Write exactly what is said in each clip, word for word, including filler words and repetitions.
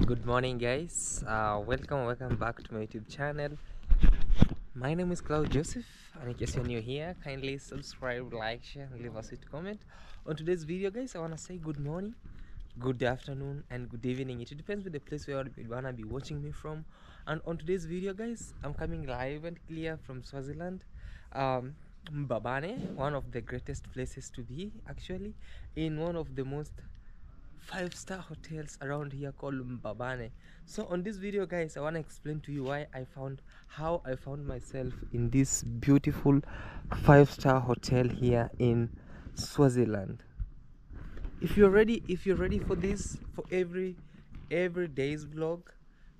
Hi, good morning guys. Uh, welcome welcome back to my YouTube channel. My name is Claude Joseph, and in case you're new here, kindly subscribe, like, share, and leave a sweet comment. On today's video guys, I want to say good morning, good afternoon, and good evening. It depends on the place where you want to be watching me from. And on today's video guys, I'm coming live and clear from Swaziland, um, Mbabane, one of the greatest places to be, actually, in one of the most five-star hotels around here called Mbabane. So on this video guys, I want to explain to you why I found how I found myself in this beautiful five-star hotel here in Swaziland. If you're ready, if you're ready for this, for every every day's vlog,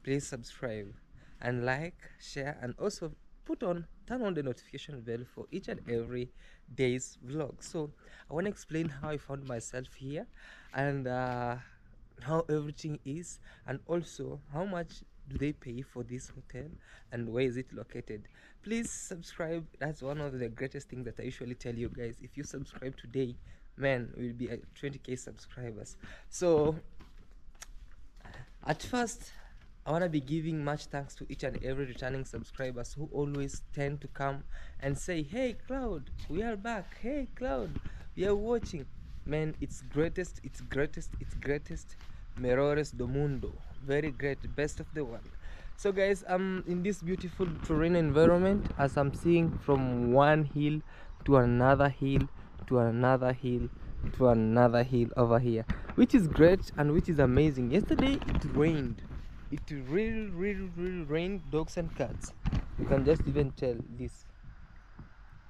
please subscribe and like, share, and also put on turn on the notification bell for each and every day's vlog. So I want to explain how I found myself here, and uh, how everything is, and also how much do they pay for this hotel and where is it located. Please subscribe. That's one of the greatest things that I usually tell you guys. If you subscribe today, man, we'll be at twenty K subscribers. So at first, I want to be giving much thanks to each and every returning subscribers who always tend to come and say, hey Cloud, we are back. Hey Cloud, we are watching. Man, it's greatest, it's greatest, it's greatest. Melhores do mundo. Very great, best of the world. So guys, I'm in this beautiful terrain environment, as I'm seeing from one hill to another hill to another hill to another hill over here, which is great and which is amazing. Yesterday it rained. It really, really, really rained dogs and cats. You can just even tell this.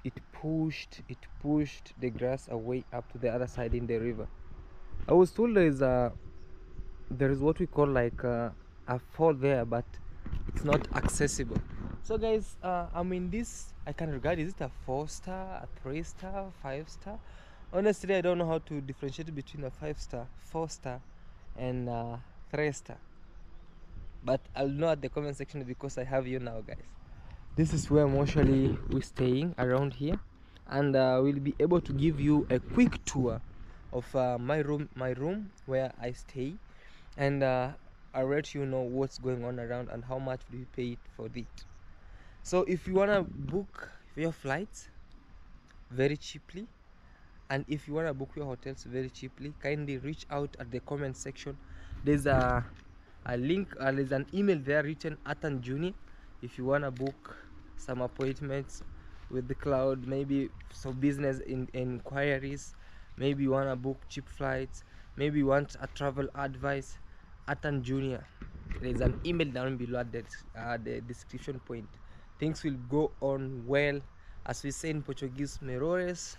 It pushed, it pushed the grass away up to the other side in the river. I was told there is a, there is what we call like a, a fall there, but it's not accessible. So guys, uh, I'm in this. I can regard, is it a four star, a three star, five star? Honestly, I don't know how to differentiate between a five star, four star, and a three star. But I'll know at the comment section, because I have you now guys. This is where mostly we're staying around here, and uh, we'll be able to give you a quick tour of uh, my room my room where I stay, and uh, I'll let you know what's going on around and how much we paid for it. So if you want to book your flights very cheaply, and if you want to book your hotels very cheaply, kindly reach out at the comment section. There's a A link, uh, there's an email there written Atan Junior. If you wanna book some appointments with the Cloud, maybe some business in, inquiries, maybe you wanna book cheap flights, maybe you want a travel advice, Atan Junior. There's an email down below at the, uh, the description point. Things will go on well, as we say in Portuguese, melhores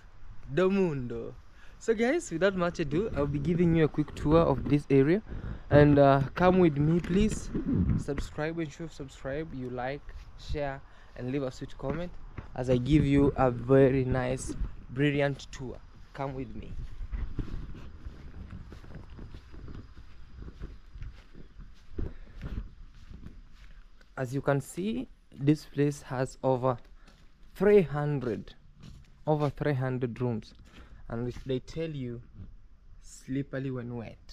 do mundo. So guys, without much ado, I'll be giving you a quick tour of this area, and uh, come with me please. Subscribe, and sure subscribe, you like, share, and leave a sweet comment as I give you a very nice, brilliant tour. Come with me. As you can see, this place has over three hundred over three hundred rooms. And if they tell you, slippery when wet.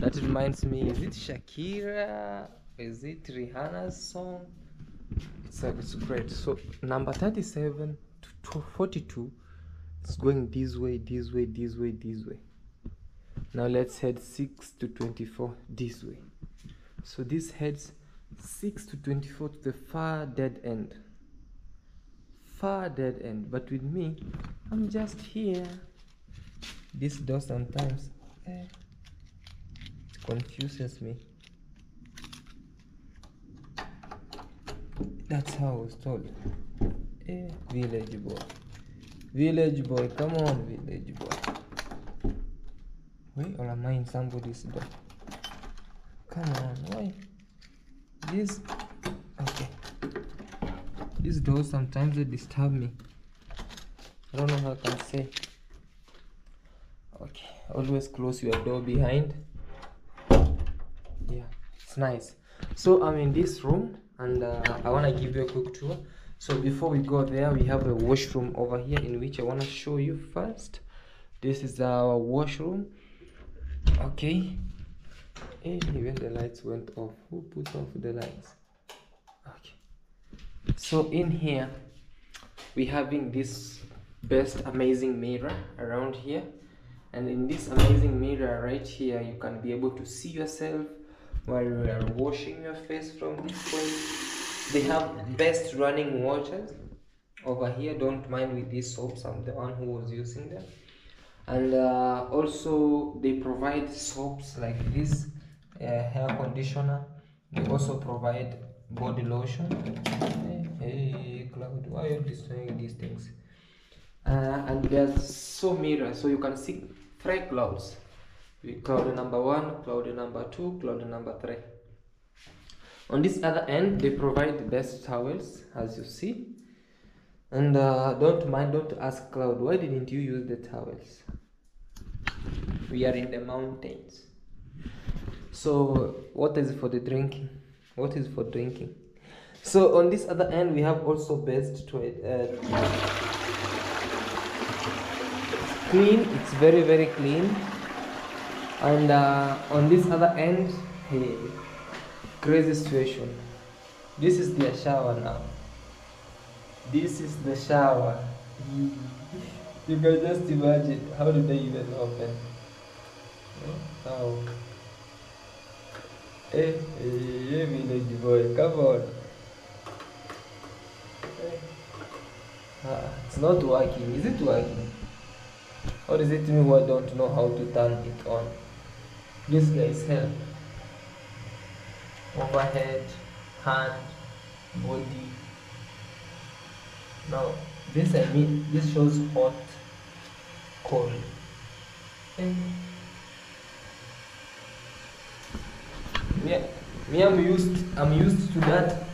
That reminds me, is it Shakira? Is it Rihanna's song? It's, like, it's great. So number thirty-seven to forty-two is going this way, this way, this way, this way. Now let's head six to twenty-four this way. So this heads six to twenty-four to the far dead end. Far dead end. But with me, I'm just here. This door sometimes eh, it confuses me. That's how I was told. Eh, village boy, village boy, come on, village boy. Wait, or am I in somebody's door? Come on, why? This, okay. These doors sometimes they disturb me. I don't know how I can say. Okay, always close your door behind. Yeah, it's nice. So I'm in this room, and uh, I want to give you a quick tour. So before we go there, we have a washroom over here, in which I want to show you first. This is our washroom. Okay, Hey, when the lights went off, who put off the lights? Okay. So in here, we're having this best amazing mirror around here. And in this amazing mirror right here, you can be able to see yourself while you are washing your face from this point. They have best running waters over here. Don't mind with these soaps, I'm the one who was using them. And uh, also they provide soaps like this, uh, hair conditioner. They also provide body lotion. Hey, hey Claude, why are you destroying these things? Uh, and there's so mirrors, so you can see three clouds. Cloud number one, cloud number two, cloud number three. On this other end, they provide the best towels, as you see. And uh, don't mind, don't ask Claude, why didn't you use the towels? We are in the mountains. So, what is for the drinking? What is for drinking? So, on this other end, we have also best to it. Uh, clean, it's very very clean. And uh, on this other end, hey, crazy situation. This is the shower now. This is the shower. You can just imagine, how did they even open? How? Hey, hey, village boy, come on. Hey. Ah, it's not working, is it working? Or is it me who I don't know how to turn it on? This guy's help. Overhead, hand, body. Now, this I mean, this shows hot, cold. And yeah, me, I'm used, I'm used to that.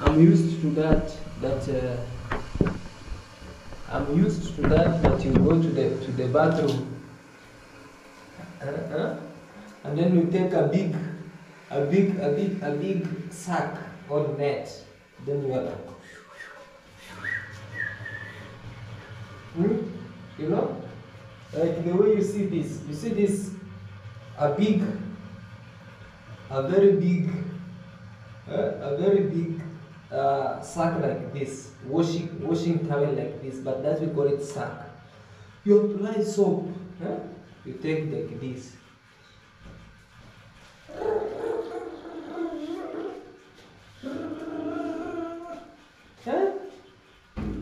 I'm used to that. That. Uh, I'm used to that, that you go to the to the bathroom, uh-huh. and then you take a big, a big, a big, a big sack or net. Then you are like, hmm? you know, like the way you see this. You see this, a big, a very big, uh, a very big. Uh, sack like this, washing washing towel like this, but that we call it sack. You apply soap, huh? You take like this. Huh?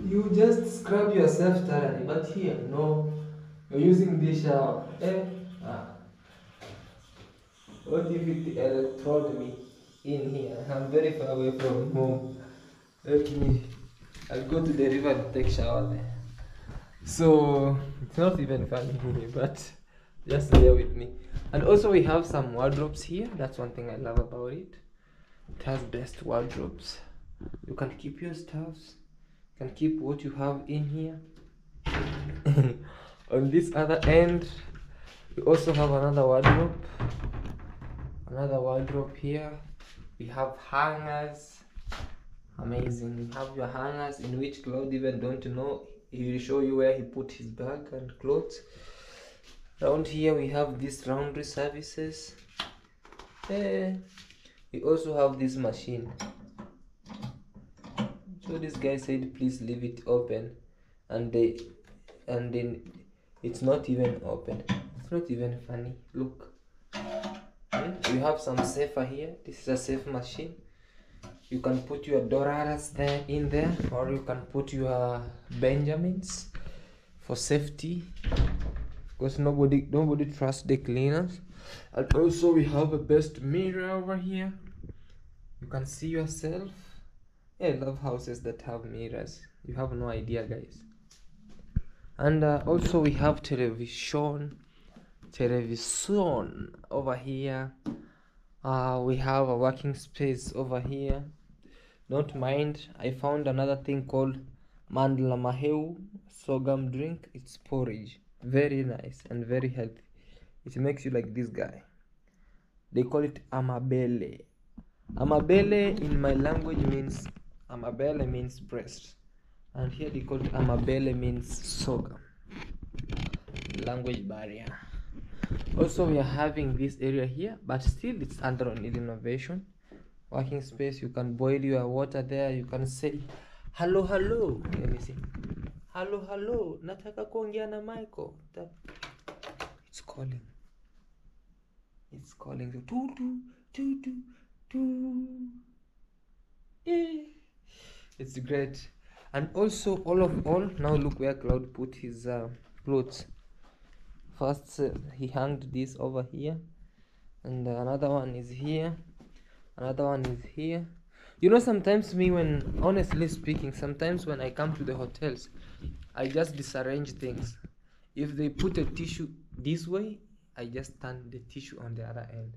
You just scrub yourself thoroughly, but here, no, you're using this shower. Eh? Ah. What if it electrode me? In here, I'm very far away from home. Let me, I'll go to the river to take shower there. So it's not even funny, but just bear with me. And also we have some wardrobes here. That's one thing I love about it. It has best wardrobes. You can keep your stuffs. You can keep what you have in here. On this other end, we also have another wardrobe. Another wardrobe here. We have hangers, amazing. You have your hangers, in which Claude even don't know. He will show you where he put his bag and clothes. Around here we have these laundry services. Eh. We also have this machine. So this guy said, please leave it open, and they, and then it's not even open. It's not even funny. Look. We have some safer here. This is a safe machine. You can put your dollars there in there, or you can put your Benjamins for safety, because nobody nobody trusts the cleaners. And also we have a best mirror over here. You can see yourself. Yeah, I love houses that have mirrors. You have no idea, guys. And uh, also we have television. Television over here. Uh, we have a working space over here. Don't mind, I found another thing called mandla maheu sorghum drink. It's porridge, very nice and very healthy. It makes you like this guy. They call it amabele. Amabele in my language means, amabele means breast, and here they call it amabele means sorghum. Language barrier. Also, we are having this area here, but still it's under renovation. Working space, you can boil your water there, you can say hello, hello. Let me see. Hello, hello. Nataka kuongea na Michael. It's calling. It's calling you. Doo, doo, doo, doo, doo. Yeah. It's great. And also, all of all, now look where Claude put his uh, clothes. First, uh, he hanged this over here, and uh, another one is here, another one is here. You know, sometimes me, when honestly speaking, sometimes when I come to the hotels, I just disarrange things. If they put a tissue this way, I just turn the tissue on the other end.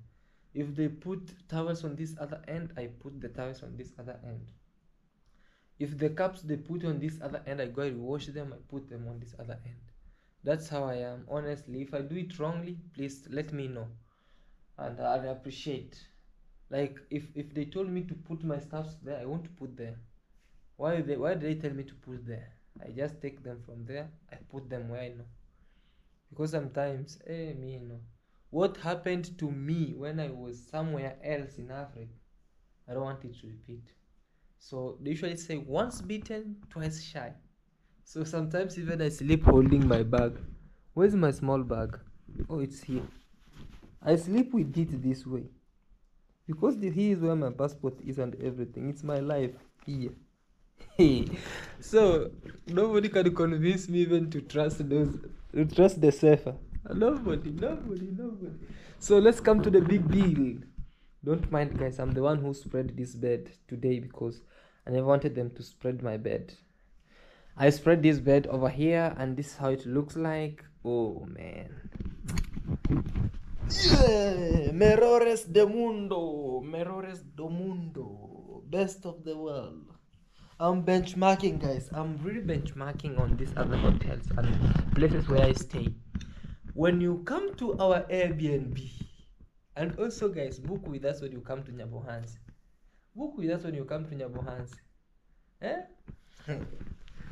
If they put towels on this other end, I put the towels on this other end. If the cups they put on this other end, I go and wash them, I put them on this other end. That's how I am, honestly. If I do it wrongly, please let me know. And I appreciate. Like, if, if they told me to put my stuffs there, I won't put there. Why they, why did they tell me to put there? I just take them from there, I put them where I know. Because sometimes, eh, me, you know. What happened to me when I was somewhere else in Africa, I don't want it to repeat. So they usually say once bitten, twice shy. So sometimes even I sleep holding my bag. Where's my small bag? Oh, it's here. I sleep with it this way. Because the, here is where my passport is and everything. It's my life here. Hey. So nobody can convince me even to trust those to trust the surfer. Nobody, nobody, nobody. So let's come to the big deal. Don't mind, guys, I'm the one who spread this bed today because I never wanted them to spread my bed. I spread this bed over here and this is how it looks like. Oh, man. Yeah. Merores de mundo. Merores do mundo. Best of the world. I'm benchmarking, guys. I'm really benchmarking on these other hotels and places where I stay. When you come to our Airbnb, and also, guys, book with us when you come to Nyabohansi. Book with us when you come to Nyabohansi. Eh?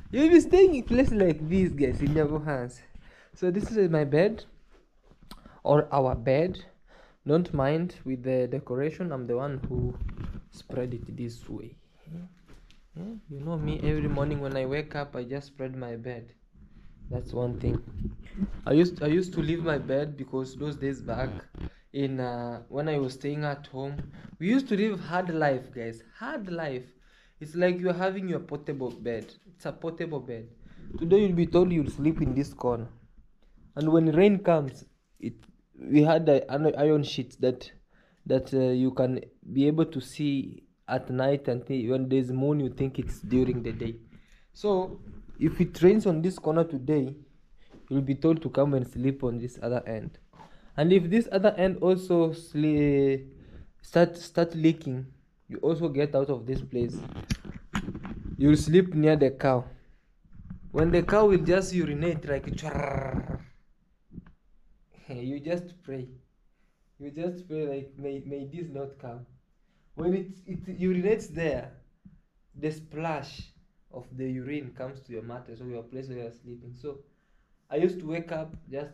You'll be staying in places like this, guys, in Nyabohansi. So this is my bed, or our bed. Don't mind with the decoration. I'm the one who spread it this way. Yeah? You know me, every morning when I wake up, I just spread my bed. That's one thing. I used I used to leave my bed because those days back, in uh, when I was staying at home, we used to live hard life, guys. Hard life. It's like you're having your portable bed. It's a portable bed. Today you'll be told you'll sleep in this corner, and when rain comes, it we had an iron sheet that that uh, you can be able to see at night, and when there's moon, you think it's during the day. So if it rains on this corner today, you'll be told to come and sleep on this other end. And if this other end also start start leaking, you also get out of this place. You'll sleep near the cow. When the cow will just urinate like you just pray. You just pray like may may this not come. When it it urinates there, the splash of the urine comes to your mattress or your place where you're sleeping. So I used to wake up, just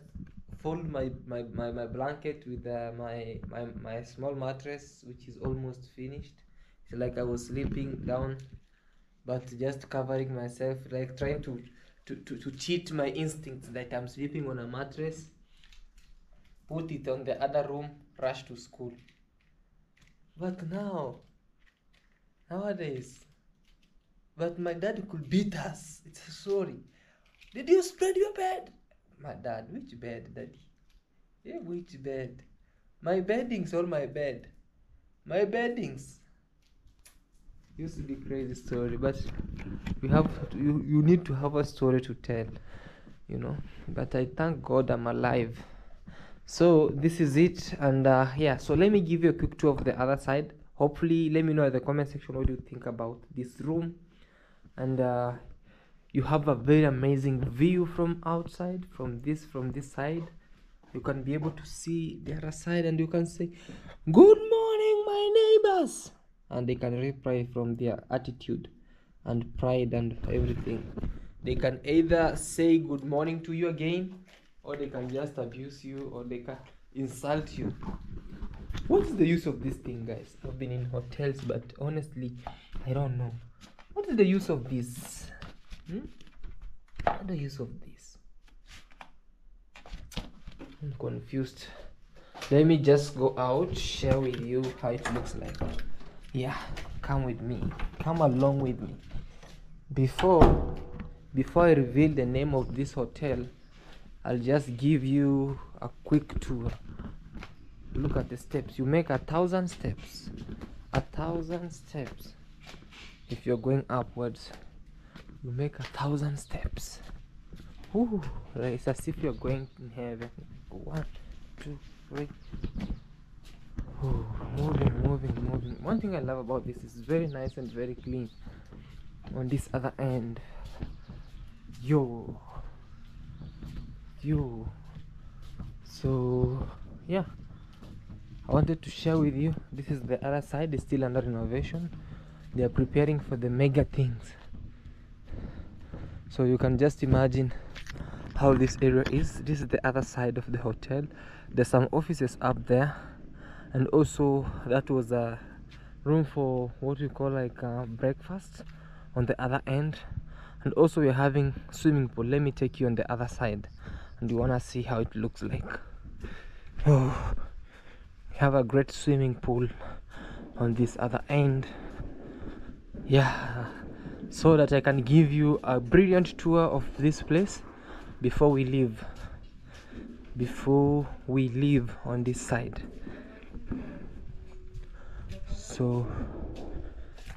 fold my, my, my, my blanket with uh, my, my my small mattress, which is almost finished. It's like I was sleeping down, but just covering myself, like trying to, to, to, to cheat my instincts that I'm sleeping on a mattress, put it on the other room, rush to school. But now, nowadays, but my dad could beat us. It's sorry. Did you spread your bed? My dad, which bed, daddy? Yeah, which bed? My beddings or my bed? My beddings. Used to be crazy story, but we have to, you, you need to have a story to tell, you know. But I thank God I'm alive. So this is it, and uh, yeah. So let me give you a quick tour of the other side. Hopefully, let me know in the comment section what you think about this room, and. Uh, You have a very amazing view from outside, from this, from this side. You can be able to see the other side and you can say, good morning, my neighbors. And they can reply from their attitude and pride and everything. They can either say good morning to you again or they can just abuse you, or they can insult you. What's the use of this thing, guys? I've been in hotels, but honestly, I don't know. What is the use of this? Hmm? What is the use of this? I'm confused. Let me just go out, share with you how it looks like. Yeah, come with me. Come along with me. Before, before I reveal the name of this hotel, I'll just give you a quick tour. Look at the steps. You make a thousand steps. A thousand steps. If you're going upwards, you make a thousand steps. Ooh, it's as if you're going in heaven. One, two, three. Ooh, moving, moving, moving. One thing I love about this is very nice and very clean. On this other end, yo, yo. So, yeah. I wanted to share with you, this is the other side, it's still under renovation. They are preparing for the mega things. So you can just imagine how this area is. This is the other side of the hotel. There's some offices up there. And also that was a room for what you call like uh, breakfast on the other end. And also we're having swimming pool. Let me take you on the other side. And you wanna see how it looks like. Oh. Have a great swimming pool on this other end. Yeah, so that I can give you a brilliant tour of this place before we leave before we leave on this side. So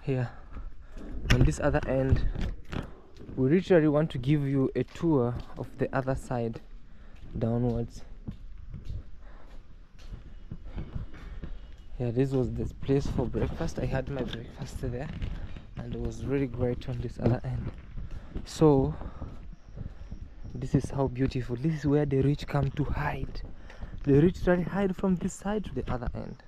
here on this other end, we literally want to give you a tour of the other side downwards. Yeah, this was the place for breakfast. I had my breakfast there and it was really great on this other end. So this is how beautiful. This is where the rich come to hide. The rich try to hide from this side to the other end.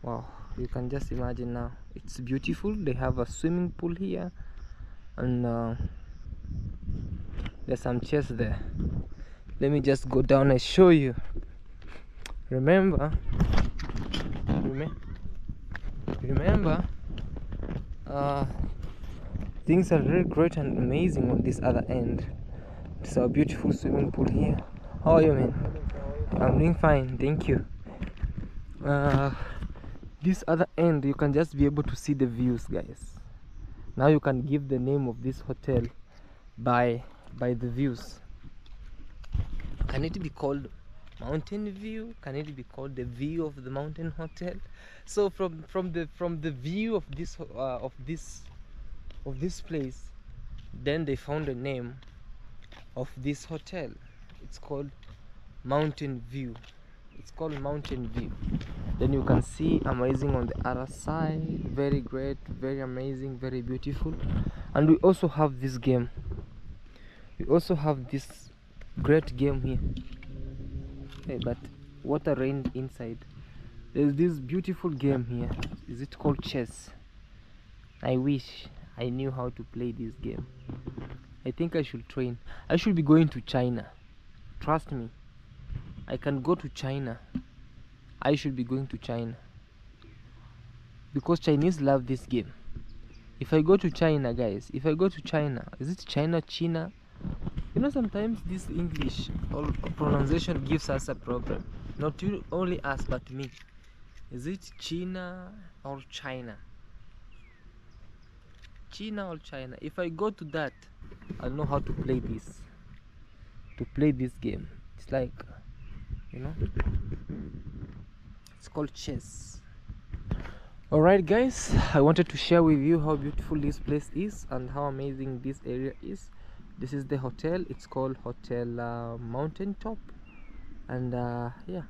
Wow, you can just imagine now. It's beautiful. They have a swimming pool here and uh, there's some chairs there. Let me just go down and show you. Remember, Remember, uh, things are really great and amazing on this other end. It's a beautiful swimming pool here. How are you, man? I'm doing fine, thank you. Uh, this other end, you can just be able to see the views, guys. Now you can give the name of this hotel by by the views. Can it be called Mountain View? Can it be called the view of the Mountain Hotel? So from from the from the view of this uh, of this of this place, then they found a name of this hotel. It's called Mountain View. It's called Mountain View. Then you can see amazing on the other side. Very great, very amazing, very beautiful. And we also have this game. We also have this great game here. Hey, but water rained inside. There's this beautiful game here. Is it called chess? I wish I knew how to play this game. I think I should train. I should be going to China. Trust me, I can go to China. I should be going to China because Chinese love this game. If I go to China, guys, if I go to China, is it China, China? You know, sometimes this English pronunciation gives us a problem. Not only us, but me. Is it China or China? China or China? If I go to that, I'll know how to play this. To play this game. It's like, you know, it's called chess. Alright guys, I wanted to share with you how beautiful this place is and how amazing this area is. This is the hotel. It's called Hotel uh, Mountaintop, and uh, yeah,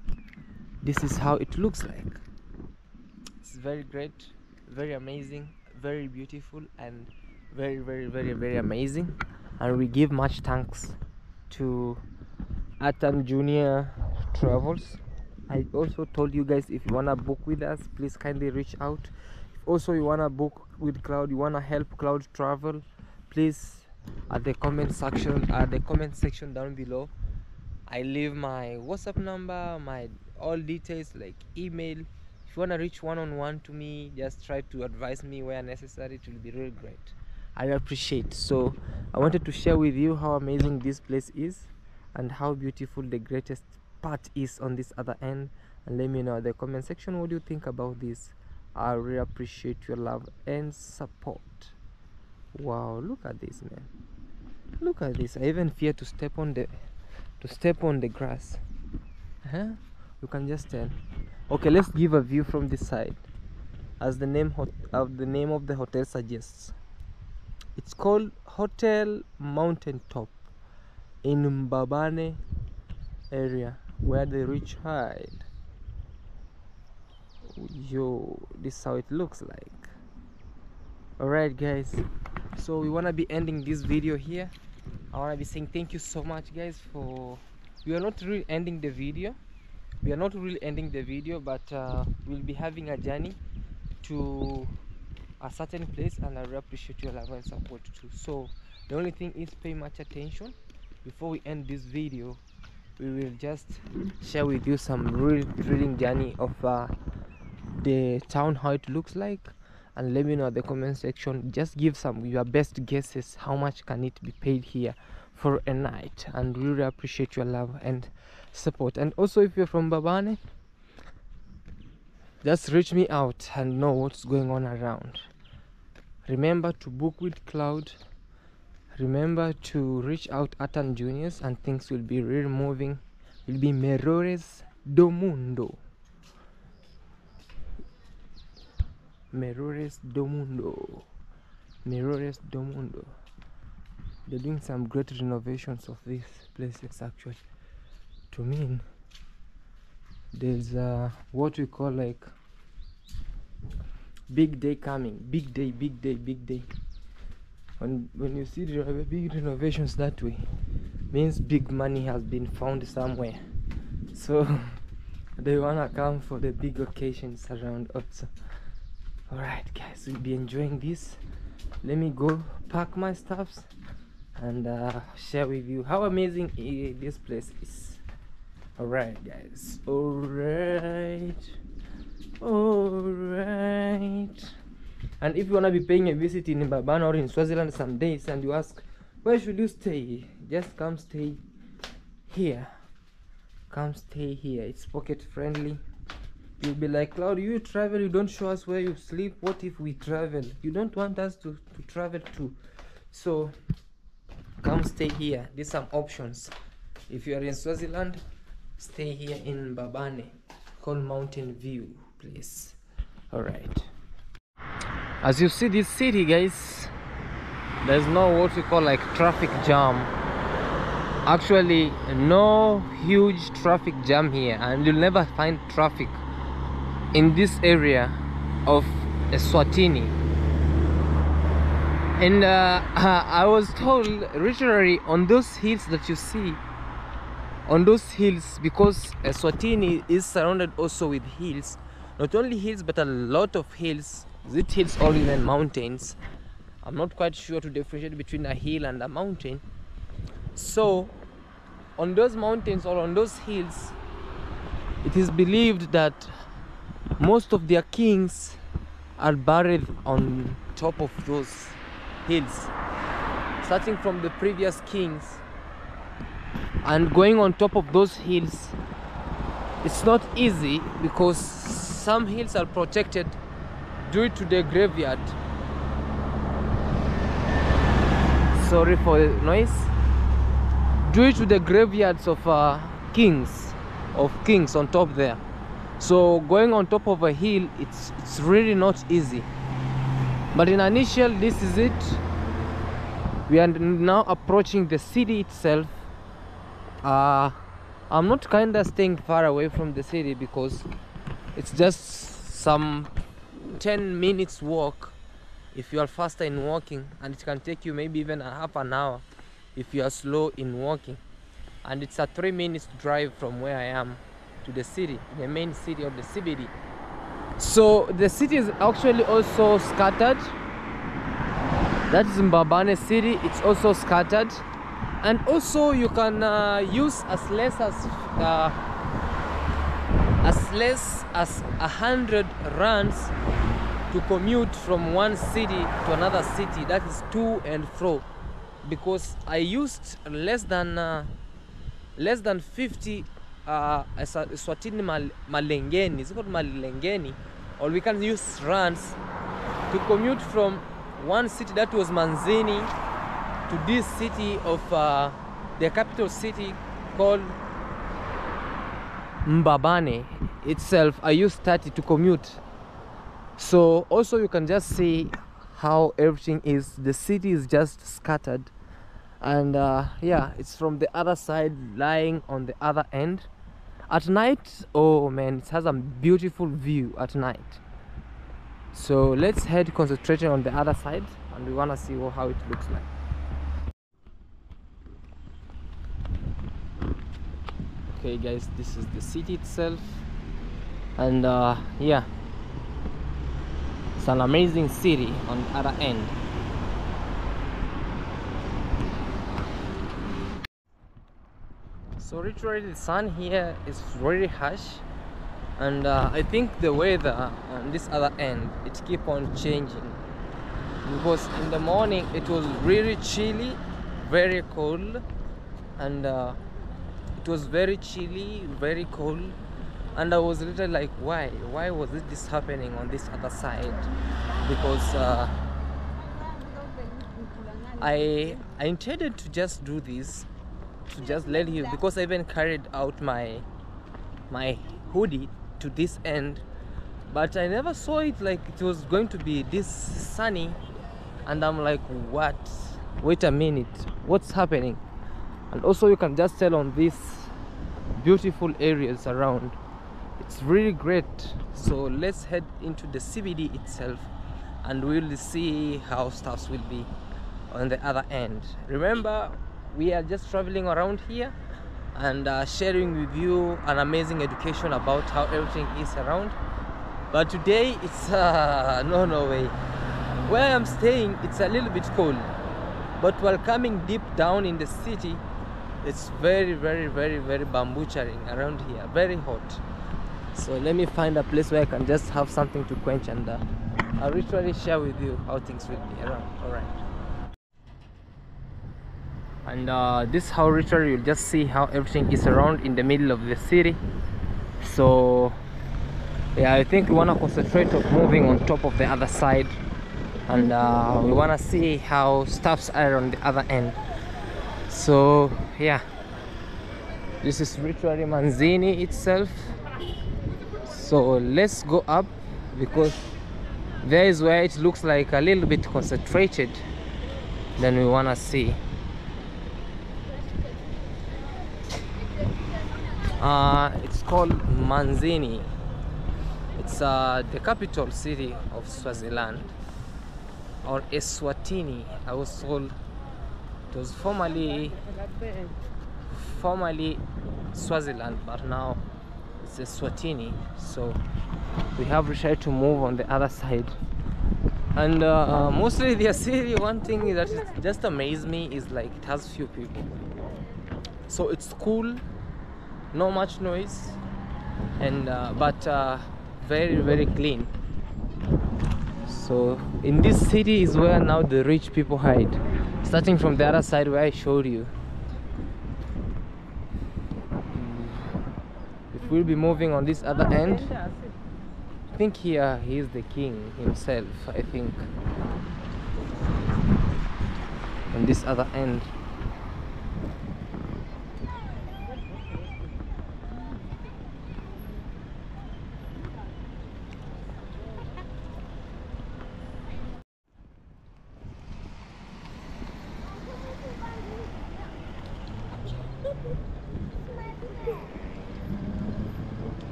this is how it looks like. It's very great, very amazing, very beautiful, and very, very, very, very amazing. And we give much thanks to Atan Junior Travels. I also told you guys, if you wanna book with us, please kindly reach out. If also you wanna book with Claude, you wanna help Claude travel, please. At the comment section, at the comment section down below, I leave my WhatsApp number, my all details like email. If you want to reach one-on-one to me, just try to advise me where necessary. It will be really great. I appreciate. So I wanted to share with you how amazing this place is and how beautiful the greatest part is on this other end. And let me know in the comment section what do you think about this. I really appreciate your love and support. Wow, look at this, man. Look at this. I even fear to step on the to step on the grass. Huh? You can just tell. Okay, let's give a view from this side, as the name of the name of the hotel suggests. It's called Hotel Mountaintop in Mbabane area, where the rich hide. Yo, this is how it looks like. Alright guys, so we want to be ending this video here. I want to be saying thank you so much guys for... We are not really ending the video. We are not really ending the video, but uh, we'll be having a journey to a certain place, and I really appreciate your love and support too. So the only thing is pay much attention. Before we end this video, we will just share with you some real thrilling journey of uh, the town, how it looks like, and let me know in the comment section. Just give some your best guesses, how much can it be paid here for a night, and really appreciate your love and support. And also if you're from Mbabane, just reach me out and know what's going on around. Remember to book with Claude. Remember to reach out Atan Juniors, and things will be really moving. It will be Merores do Mundo. Merores do Mundo. Merores do Mundo. They're doing some great renovations of these places actually. To mean there's uh, what we call like big day coming. Big day, big day, big day. When, when you see the big renovations that way, means big money has been found somewhere. So they wanna come for the big occasions around also. Alright guys, we'll be enjoying this. Let me go pack my stuffs and uh, share with you how amazing uh, this place is. Alright guys, alright, alright. And if you want to be paying a visit in Mbabane or in Swaziland some days, and you ask where should you stay, just come stay here. Come stay here. It's pocket friendly. You'll be like, Claude, you travel, you don't show us where you sleep. What if we travel? You don't want us to, to travel too. So come stay here. There's some options. If you are in Swaziland, stay here in Mbabane, called Mountain View place. Alright. As you see this city guys, there's no what we call like traffic jam. Actually no huge traffic jam here, and you'll never find traffic in this area of Eswatini. And uh, I was told literally on those hills that you see, on those hills, because Eswatini is surrounded also with hills, not only hills but a lot of hills. Is it hills or even mountains? I'm not quite sure to differentiate between a hill and a mountain. So on those mountains or on those hills, it is believed that most of their kings are buried on top of those hills, starting from the previous kings and going on top of those hills. It's not easy because some hills are protected due to the graveyard. Sorry for the noise. Due to the graveyards of uh, kings, of kings on top there. So going on top of a hill, it's it's really not easy. But in initial, this is it. We are now approaching the city itself. Uh, I'm not kinda staying far away from the city because it's just some ten minutes walk if you are faster in walking, and it can take you maybe even a half an hour if you are slow in walking. And it's a three minutes drive from where I am to the city, the main city of the C B D. So the city is actually also scattered. That is Mbabane city. It's also scattered, and also you can uh, use as less as uh, as less as a hundred rands to commute from one city to another city, that is to and fro, because I used less than uh, less than fifty uh, Eswatini mal malengeni, it's called malengeni, or we can use rands to commute from one city, that was Manzini, to this city of uh, the capital city called Mbabane itself. I used thirty to commute. So also you can just see how everything is, the city is just scattered, and uh, yeah, it's from the other side lying on the other end. At night, oh man, it has a beautiful view at night. So let's head concentrating on the other side, and we want to see how it looks like. Okay guys, this is the city itself, and uh, yeah, it's an amazing city on the other end. So literally the sun here is very harsh, and uh, I think the weather on this other end, it keep on changing, because in the morning it was really chilly, very cold, and uh, it was very chilly, very cold, and I was little like, why why was it this happening on this other side, because uh, I I intended to just do this, to just let you, because I even carried out my my hoodie to this end, but I never saw it like it was going to be this sunny, and I'm like, what, wait a minute, what's happening? And also you can just tell on these beautiful areas around, it's really great. So let's head into the C B D itself, and we'll see how stuffs will be on the other end. Remember, we are just traveling around here and uh, sharing with you an amazing education about how everything is around, but today it's uh, no no way. Where I'm staying, it's a little bit cold, but while coming deep down in the city, it's very very very very bamboo charring around here, very hot. So let me find a place where I can just have something to quench, and uh, I'll literally share with you how things will be around. All right, and uh, this is how literally you'll just see how everything is around in the middle of the city. So yeah, I think we want to concentrate on moving on top of the other side, and uh, we want to see how stuffs are on the other end. So yeah, this is literally Manzini itself. So let's go up, because there is where it looks like a little bit concentrated, then we wanna see. Uh, it's called Manzini. It's uh, the capital city of Swaziland, or Eswatini. I was told it was formerly formerly Swaziland, but now it's Eswatini. So we have decided to move on the other side, and uh, uh, mostly the city, one thing that is just amazed me is like it has few people, so it's cool, no much noise, and uh, but uh, very very clean. So in this city is where now the rich people hide, starting from the other side where I showed you. If we'll be moving on this other end, I think here he is the king himself, I think, on this other end.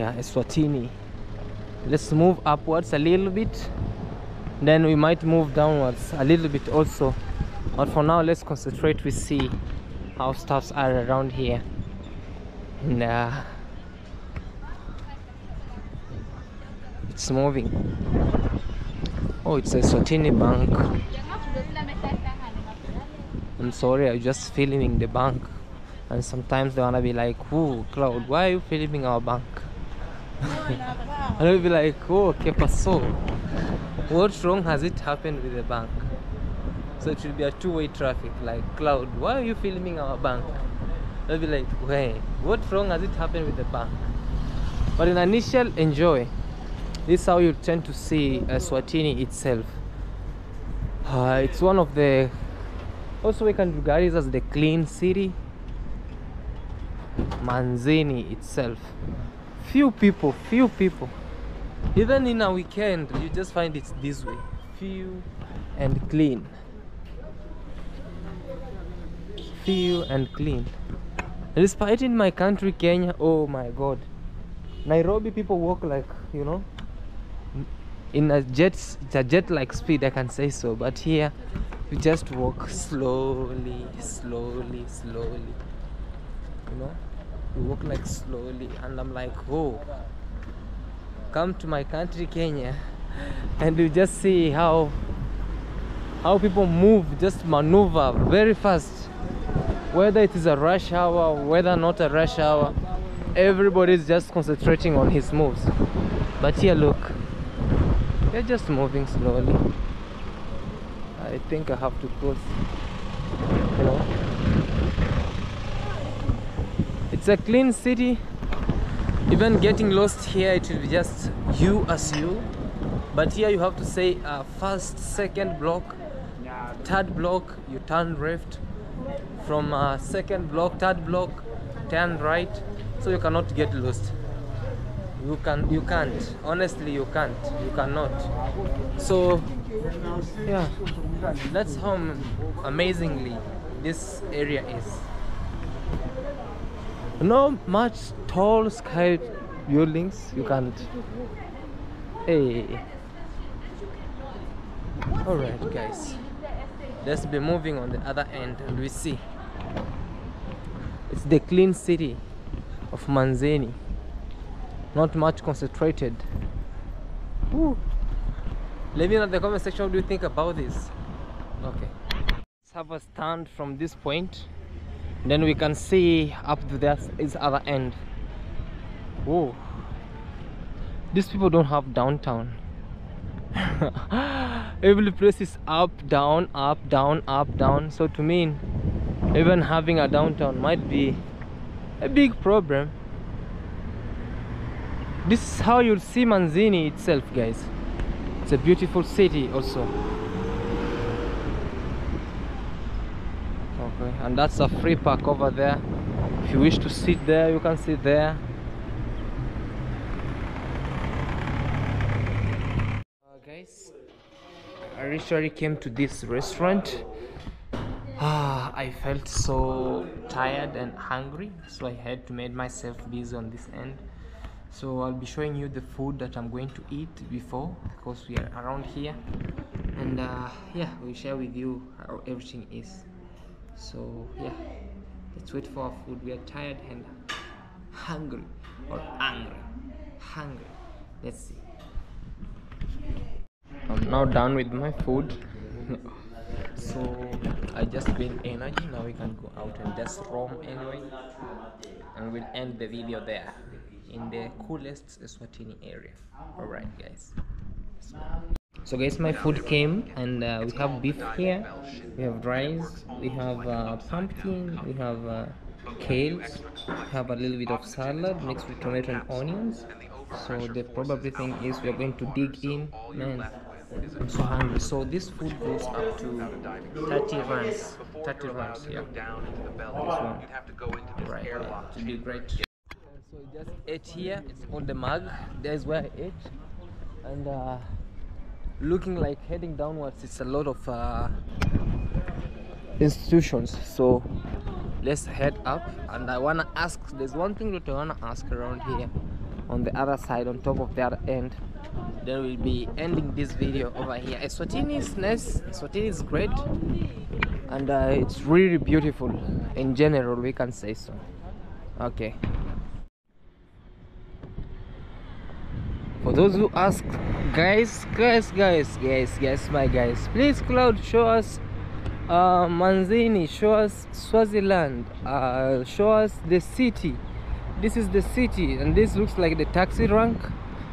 Yeah, Eswatini. Let's move upwards a little bit, then we might move downwards a little bit also, but for now let's concentrate. We see how stuffs are around here. Nah, It's moving. Oh, it's a Eswatini bank. I'm sorry, I'm just filming the bank. And sometimes they wanna be like, "Whoa, Claude, why are you filming our bank?" And I'll be like, "Oh, que paso? What wrong has it happened with the bank?" So it should be a two-way traffic. Like, "Claude, why are you filming our bank?" They'll be like, "Hey, what wrong has it happened with the bank?" But in initial enjoy, this is how you tend to see Eswatini itself. Uh, it's one of the, also we can regard it as the clean city. Manzini itself, few people, few people. Even in a weekend, you just find it's this way, few and clean, few and clean. Despite in my country, Kenya, oh my God, Nairobi people walk like, you know, in a jet, it's a jet-like speed, I can say so. But here, you just walk slowly, slowly, slowly. You know, you walk like slowly, and I'm like, oh, come to my country, Kenya, and you just see how how people move, just maneuver very fast. Whether it is a rush hour, whether not a rush hour, everybody's just concentrating on his moves. But here, look, they're just moving slowly. I think I have to close. You know. It's a clean city. Even getting lost here, it will be just you as you. But here you have to say uh, first, second block, third block, you turn left. From uh, second block, third block, turn right. So you cannot get lost. You can, you can't. Honestly, you can't. You cannot. So yeah, that's how amazingly this area is. No much tall sky buildings, you can't. Hey. Alright guys, let's be moving on the other end and we see. It's the clean city of Manzini. Not much concentrated. Woo. Let me know in the comment section what do you think about this. Okay. Let's have a stand from this point. Then we can see up to the other end. Whoa. These people don't have downtown. Every place is up, down, up, down, up, down. So to me, even having a downtown might be a big problem. This is how you'll see Manzini itself, guys. It's a beautiful city also. And that's a free park over there. If you wish to sit there, you can sit there. Uh, guys, I literally came to this restaurant. Ah, I felt so tired and hungry, so I had to make myself busy on this end. So I'll be showing you the food that I'm going to eat before, because we are around here, and uh, yeah, we'll share with you how everything is. So yeah, let's wait for our food. We are tired and hungry, or angry, hungry. Let's see. I'm now done with my food. So I just gained energy. Now we can go out and just roam anyway. And we'll end the video there, in the coolest Eswatini area. Alright guys. So guys, my food came, and uh, we have beef here, we have rice, we have uh, pumpkin, we have uh, kale, we have a little bit of salad mixed with tomato and onions. So the probably thing is we are going to dig in. Man, I'm so hungry. So this food goes up to thirty rands, thirty rands, yeah, this one, right, yeah, it should be great. So I just ate here, it's on the mug, that's where I ate, and uh, looking like heading downwards, it's a lot of uh, institutions. So let's head up, and I wanna ask, there's one thing that I wanna ask around here on the other side, on top of the other end. Then we'll be ending this video over here. Eswatini is nice, Eswatini is great, and uh, it's really beautiful in general, we can say so. Okay. For those who ask, guys, guys, guys, guys, guys, my guys, please, Claude, show us uh, Manzini, show us Swaziland, uh, show us the city. This is the city, and this looks like the taxi rank.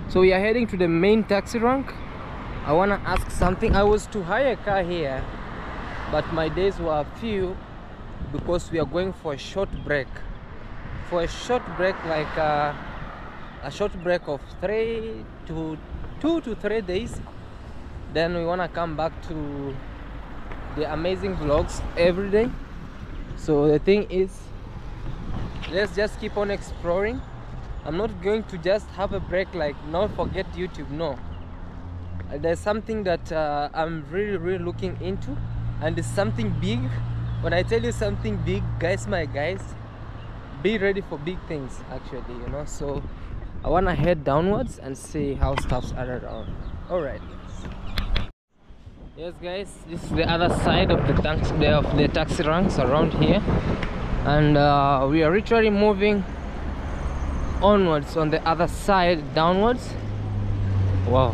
So we are heading to the main taxi rank. I want to ask something. I was to hire a car here, but my days were few because we are going for a short break. For a short break, like a, a short break of three to two to three days. Then we want to come back to the amazing vlogs every day. So the thing is, let's just keep on exploring. I'm not going to just have a break like not forget YouTube, no. There's something that uh, I'm really really looking into, and it's something big. When I tell you something big, guys, my guys, be ready for big things actually, you know. So I want to head downwards and see how stuff's added on. All right, guys. Yes, guys, this is the other side of the taxi of the taxi ranks around here, and uh, we are literally moving onwards on the other side downwards. Wow,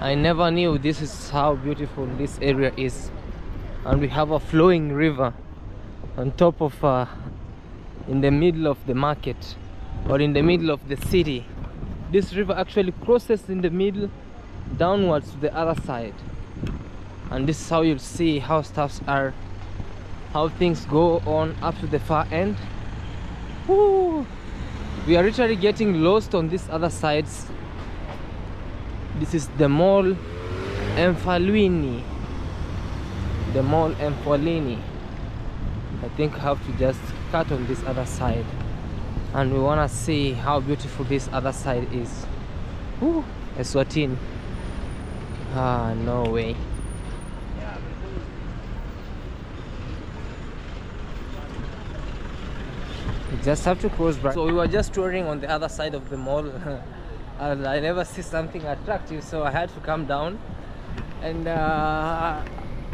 I never knew this is how beautiful this area is. And we have a flowing river on top of uh, in the middle of the market, or in the middle of the city. This river actually crosses in the middle downwards to the other side, and this is how you'll see how stuffs are, how things go on up to the far end. Woo! We are literally getting lost on these other sides. This is the mall Mfaluini. The mall Mfaluini. I think I have to just cut on this other side, and we wanna see how beautiful this other side is. Woo! Eswatini. Ah, no way. We just have to cross by. So we were just touring on the other side of the mall. And I never see something attractive, so I had to come down. And uh,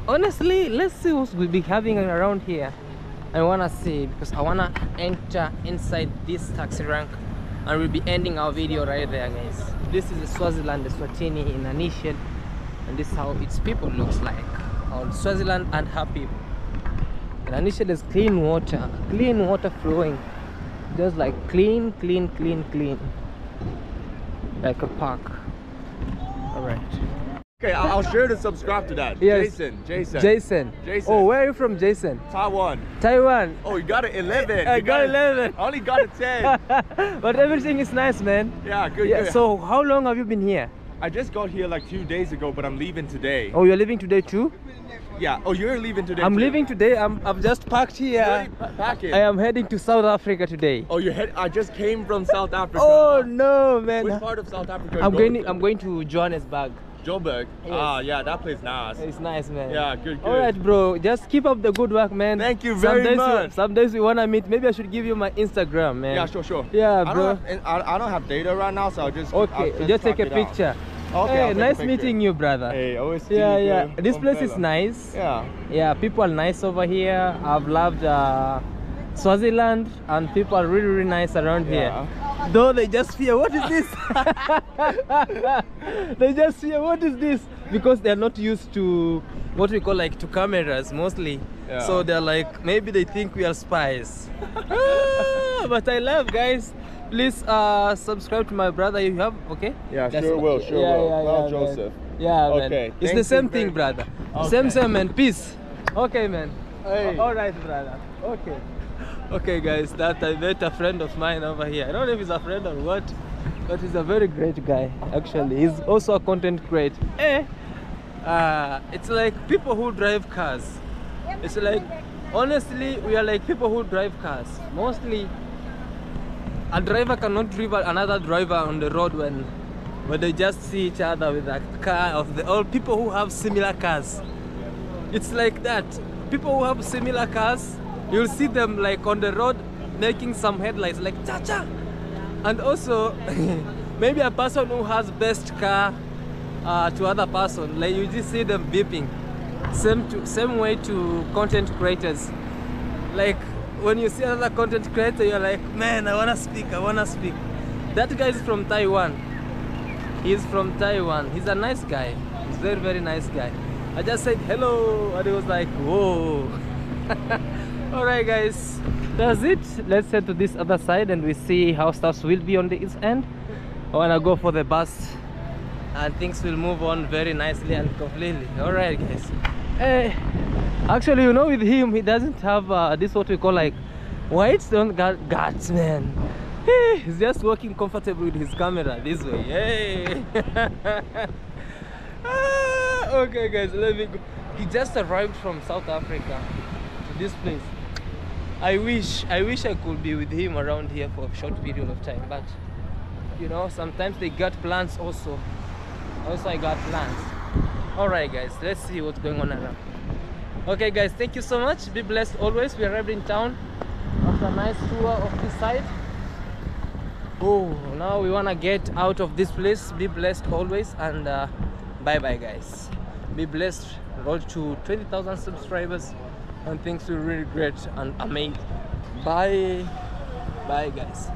honestly, let's see what we'll be having around here. I wanna see, because I wanna enter inside this taxi rank, and we'll be ending our video right there, guys. This is the Swaziland, the Eswatini in a nutshell, and this is how its people looks like. Our Swaziland and her people. In a nutshell, there's clean water, clean water flowing, just like clean, clean, clean, clean. Like a park. All right. Okay, I'll share to subscribe to that. Yes. Jason, Jason. Jason. Jason. Oh, where are you from, Jason? Taiwan. Taiwan. Oh, you got an eleven. I you got, got eleven. A, I only got a ten. But everything is nice, man. Yeah, good, yeah, good. So how long have you been here? I just got here like two days ago, but I'm leaving today. Oh, you're leaving today too? Yeah. Oh, you're leaving today. I'm too. leaving today. I'm I'm just packed here. Pack it. I am heading to South Africa today. Oh, you head. I just came from South Africa. Oh no, man. Which part of South Africa? I'm going. going to, I'm going to Johannesburg. Joburg. Yes. Ah, yeah, that place is nice. It's nice, man. Yeah, good, good. All right, bro. Just keep up the good work, man. Thank you very some much. We, some days we wanna meet. Maybe I should give you my Instagram, man. Yeah, sure, sure. Yeah, I bro. Don't have, I, I don't have data right now, so I'll just okay. I'll just, just take a picture. Out. Okay, hey, nice meeting you, brother. Hey, always see yeah, you. Yeah, yeah. This place is nice. Yeah. Yeah, people are nice over here. I've loved uh, Swaziland, and people are really, really nice around yeah. here. Though they just fear, what is this? They just fear, what is this? Because they're not used to what we call like to cameras mostly. Yeah. So they're like, maybe they think we are spies. Ah, but I love, guys. Please uh, subscribe to my brother. You have okay? Yeah, That's sure will, sure yeah, will. Yeah, Claude yeah, Joseph. Man. Yeah, man. Okay. It's the same thing, brother. Okay. Same, same, man. Peace. Okay, man. Hey. All right, brother. Okay. Okay, guys. That I met a friend of mine over here. I don't know if he's a friend or what, but he's a very great guy. Actually, he's also a content creator. Eh? Uh, it's like people who drive cars. It's like honestly, we are like people who drive cars mostly. A driver cannot drive another driver on the road when, when they just see each other with a car of the old people who have similar cars. It's like that. People who have similar cars, you'll see them like on the road making some headlights like cha-cha. And also, maybe a person who has best car uh, to other person, like you just see them beeping. Same, to, same way to content creators. Like, when you see another content creator, you're like, man, I wanna speak, I wanna speak. That guy is from Taiwan. He's from Taiwan. He's a nice guy. He's very, very nice guy. I just said hello and he was like, whoa. Alright guys, that's it. Let's head to this other side and we see how stuff will be on the east end. I wanna go for the bus and things will move on very nicely and completely. Alright guys. Hey, actually, you know, with him, he doesn't have uh, this what we call like white stone guards, man. Hey, he's just walking comfortable with his camera this way. Hey. Ah, okay guys, let me go. He just arrived from South Africa to this place. I wish, I wish I could be with him around here for a short period of time, but you know, sometimes they got plans also. Also, I got plans. Alright guys, let's see what's going on around. Okay guys, thank you so much. Be blessed always. We arrived in town after a nice tour of this side. Oh, now we want to get out of this place. Be blessed always and uh, bye bye guys. Be blessed. Road to twenty thousand subscribers and things will really great and amazing. Bye. Bye guys.